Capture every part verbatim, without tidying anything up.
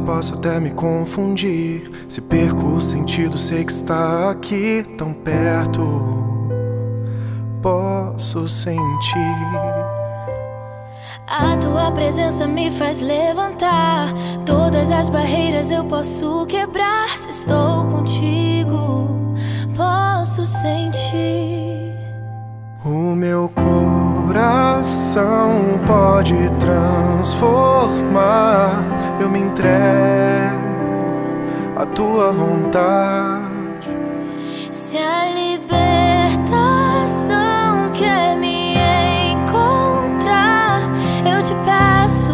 posso até me confundir. Se perco o sentido, sei que está aqui tão perto. Posso sentir. A tua presença me faz levantar. Todas as barreiras eu posso quebrar. Se estou contigo, posso sentir. O meu coração pode transformar. Eu me entrego à tua vontade. Se a libertação quer me encontrar, eu te peço,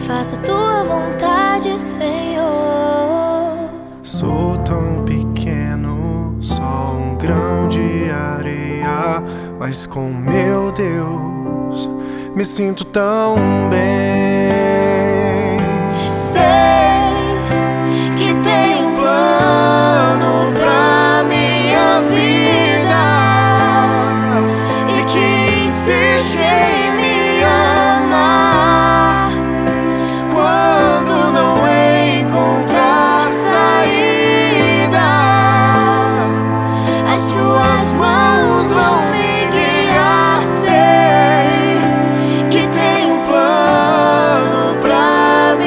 faça a tua vontade, Senhor. Sou tão pequeno, só um grão de areia, mas com meu Deus me sinto tão bem. Sei que tem um plano pra minha vida e que insiste em me amar. Quando não encontrar saída, as suas mãos vão me guiar. Sei que tem um plano pra mim.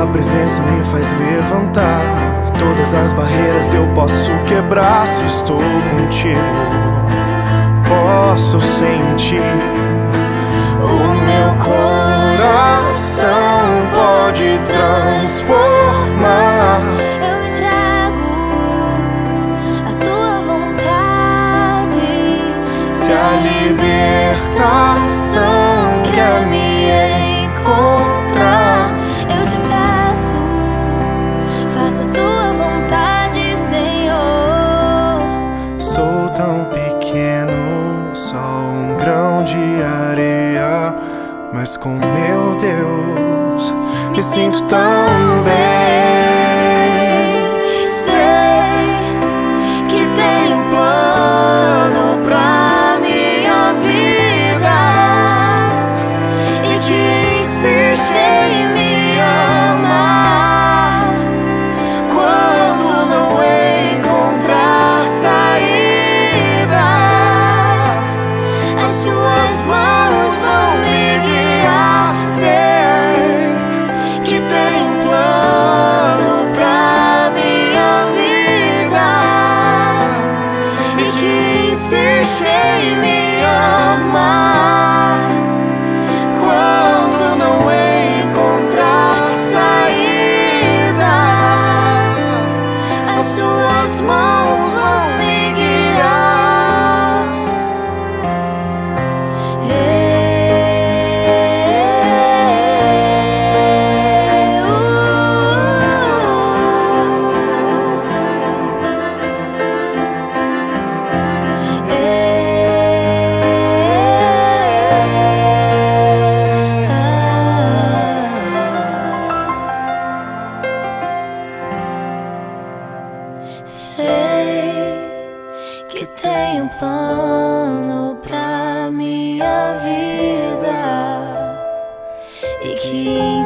A presença me faz levantar. Todas as barreiras eu posso quebrar. Se estou contigo, posso sentir. O meu coração pode transformar. Eu me entrego à tua vontade. Se a libertação quer me encontrar, eu te peço, faça a tua vontade, Senhor. Sou tão pequeno, só um grão de areia, mas com meu Deus me, me sinto, sinto tão bem. bem Sei que tem um plano pra minha vida e que insiste em mim amar. Quando não encontrar saída, as suas mãos vão me guiar. Sei que tem um plano pra minha vida e que insiste em me amar. Quando não encontrar saída, as suas mãos vão me guiar. Hey, uh, hey, ah. Sei que tem um plano pra minha vida e que